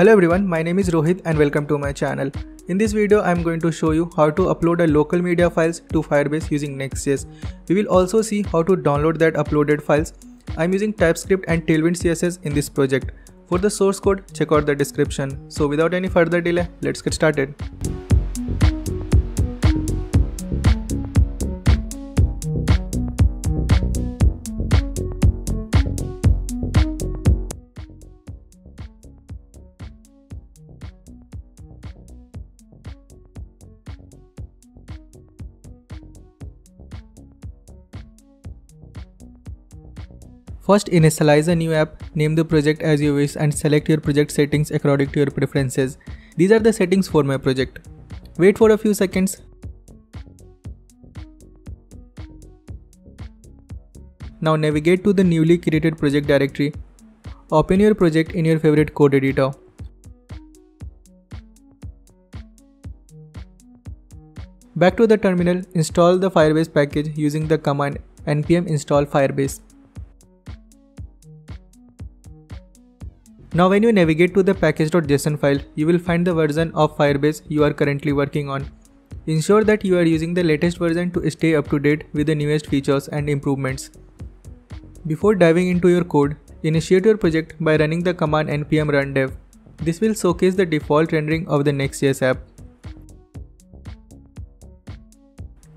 Hello everyone, my name is Rohit and welcome to my channel. In this video, I am going to show you how to upload a local media files to Firebase using Next.js. We will also see how to download that uploaded files. I am using TypeScript and Tailwind CSS in this project. For the source code, check out the description. So without any further delay, let's get started. First, initialize a new app, name the project as you wish and select your project settings according to your preferences. These are the settings for my project. Wait for a few seconds. Now navigate to the newly created project directory. Open your project in your favorite code editor. Back to the terminal, install the Firebase package using the command npm install firebase. Now when you navigate to the package.json file, you will find the version of Firebase you are currently working on. Ensure that you are using the latest version to stay up to date with the newest features and improvements. Before diving into your code, initiate your project by running the command npm run dev. This will showcase the default rendering of the Next.js app.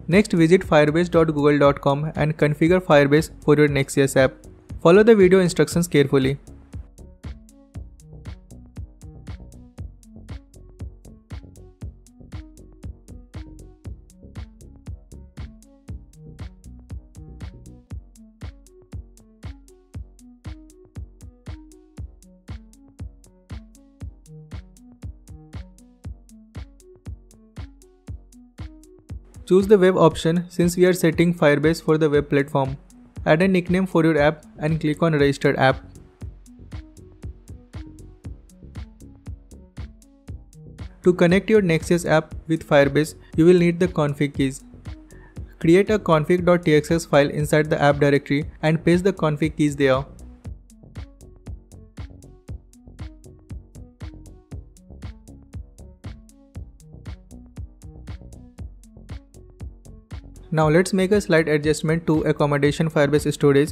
Next, visit firebase.google.com and configure Firebase for your Next.js app. Follow the video instructions carefully. Choose the web option since we are setting Firebase for the web platform. Add a nickname for your app and click on Registered App. To connect your Next.js app with Firebase, you will need the config keys. Create a config.txt file inside the app directory and paste the config keys there. Now let's make a slight adjustment to accommodate Firebase storage.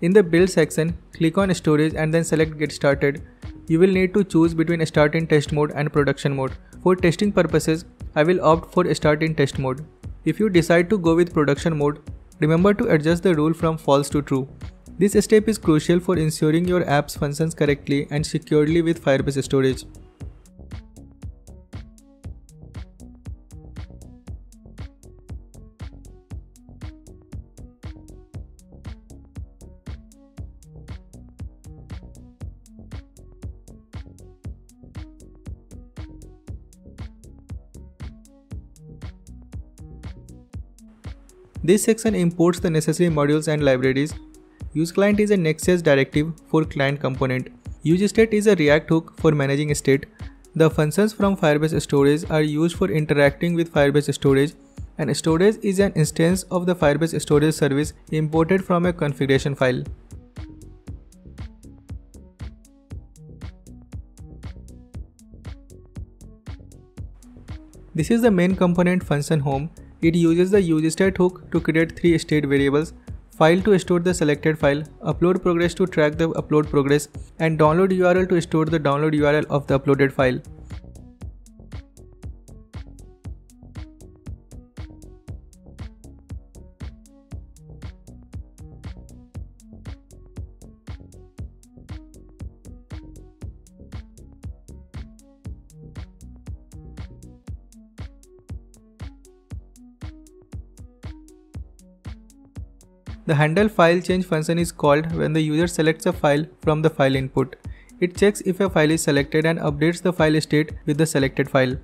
In the build section, click on storage and then select get started. You will need to choose between start in test mode and production mode. For testing purposes, I will opt for start in test mode. If you decide to go with production mode, remember to adjust the rule from false to true. This step is crucial for ensuring your app's functions correctly and securely with Firebase storage. This section imports the necessary modules and libraries. UseClient is a Next.js directive for client component. UseState is a React hook for managing state. The functions from Firebase storage are used for interacting with Firebase storage, and storage is an instance of the Firebase storage service imported from a configuration file. This is the main component function home. It uses the UseState hook to create three state variables: file to store the selected file, upload progress to track the upload progress, and download URL to store the download URL of the uploaded file. The handle file change function is called when the user selects a file from the file input. It checks if a file is selected and updates the file state with the selected file.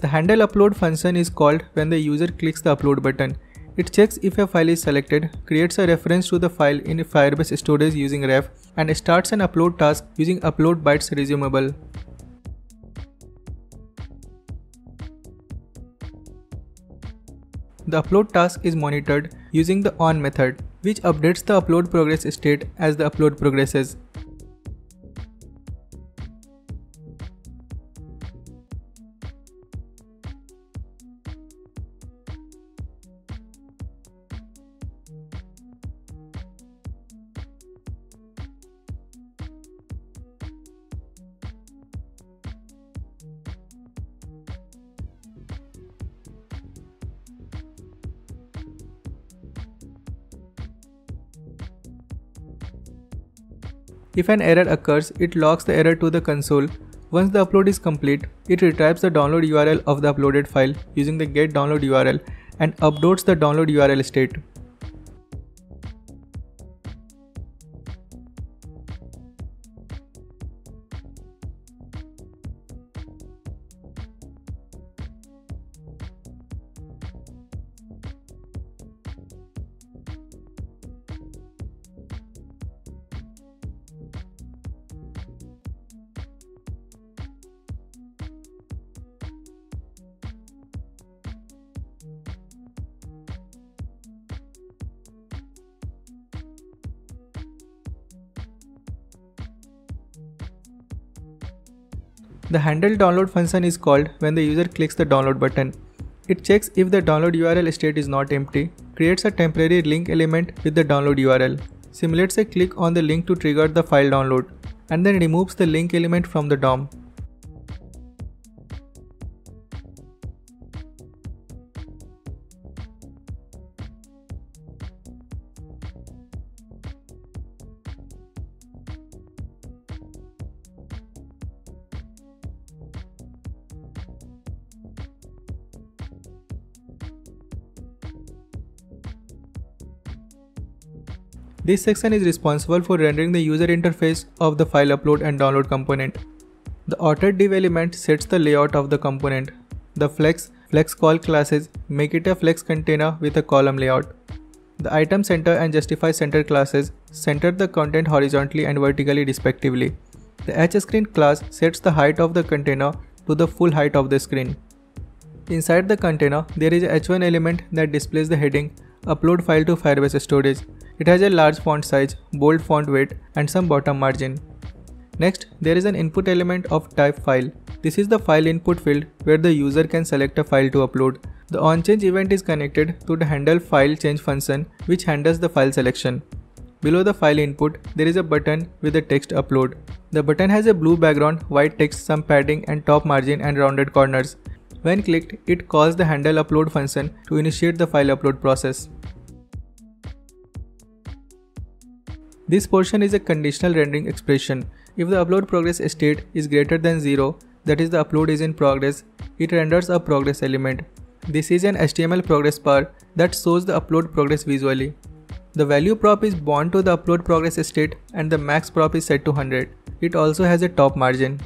The handle upload function is called when the user clicks the upload button. It checks if a file is selected, creates a reference to the file in Firebase storage using ref, and starts an upload task using uploadBytesResumable. The upload task is monitored using the on method, which updates the upload progress state as the upload progresses. If an error occurs, it logs the error to the console. Once the upload is complete, it retrieves the download URL of the uploaded file using the getDownloadURL and updates the download URL state. The handle download function is called when the user clicks the download button. It checks if the download URL state is not empty, creates a temporary link element with the download URL, simulates a click on the link to trigger the file download, and then removes the link element from the DOM. This section is responsible for rendering the user interface of the file upload and download component. The authored div element sets the layout of the component. The flex call classes make it a flex container with a column layout. The item center and justify center classes center the content horizontally and vertically respectively. The hscreen class sets the height of the container to the full height of the screen. Inside the container, there is a h1 element that displays the heading upload file to Firebase storage. It has a large font size, bold font weight, and some bottom margin. Next, there is an input element of type file. This is the file input field where the user can select a file to upload. The onChange event is connected to the handle file change function, which handles the file selection. Below the file input, there is a button with the text upload. The button has a blue background, white text, some padding, and top margin and rounded corners. When clicked, it calls the handle upload function to initiate the file upload process. This portion is a conditional rendering expression. If the upload progress state is greater than 0, that is the upload is in progress, it renders a progress element. This is an HTML progress bar that shows the upload progress visually. The value prop is bound to the upload progress state and the max prop is set to 100. It also has a top margin.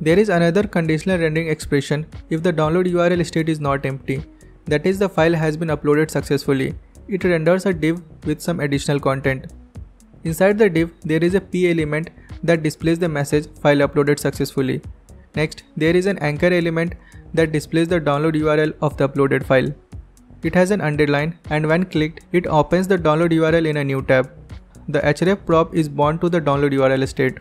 There is another conditional rendering expression if the download URL state is not empty. That is, the file has been uploaded successfully. It renders a div with some additional content. Inside the div, there is a p element that displays the message file uploaded successfully. Next, there is an anchor element that displays the download URL of the uploaded file. It has an underline, and when clicked, it opens the download URL in a new tab. The href prop is bound to the download URL state.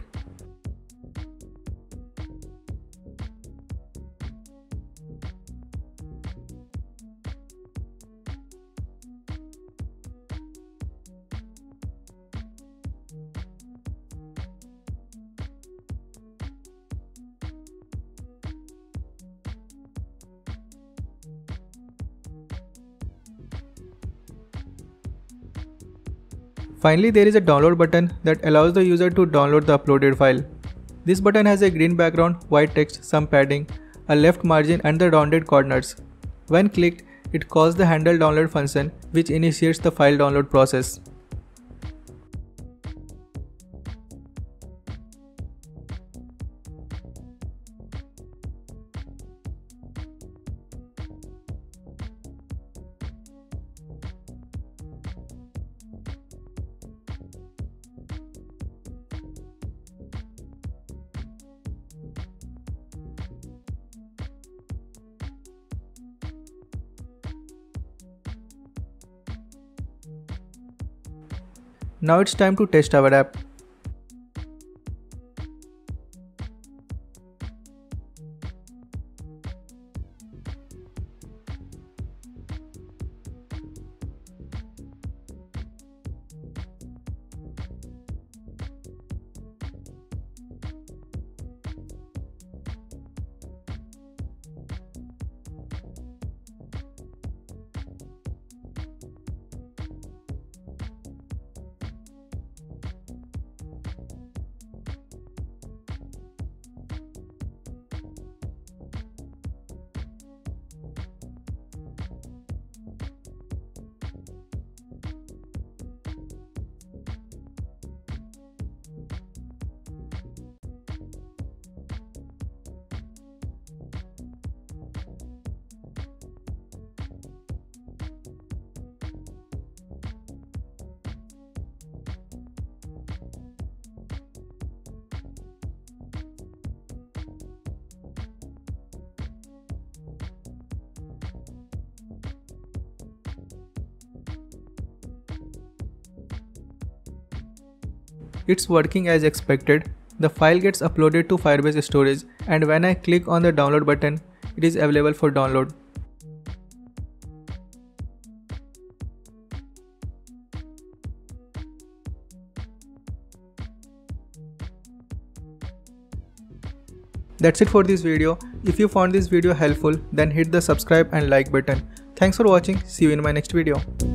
Finally, there is a download button that allows the user to download the uploaded file. This button has a green background, white text, some padding, a left margin, and the rounded corners. When clicked, it calls the handle download function, which initiates the file download process. Now it's time to test our app. It's working as expected. The file gets uploaded to Firebase Storage, and when I click on the download button, it is available for download. That's it for this video. If you found this video helpful, then hit the subscribe and like button. Thanks for watching. See you in my next video.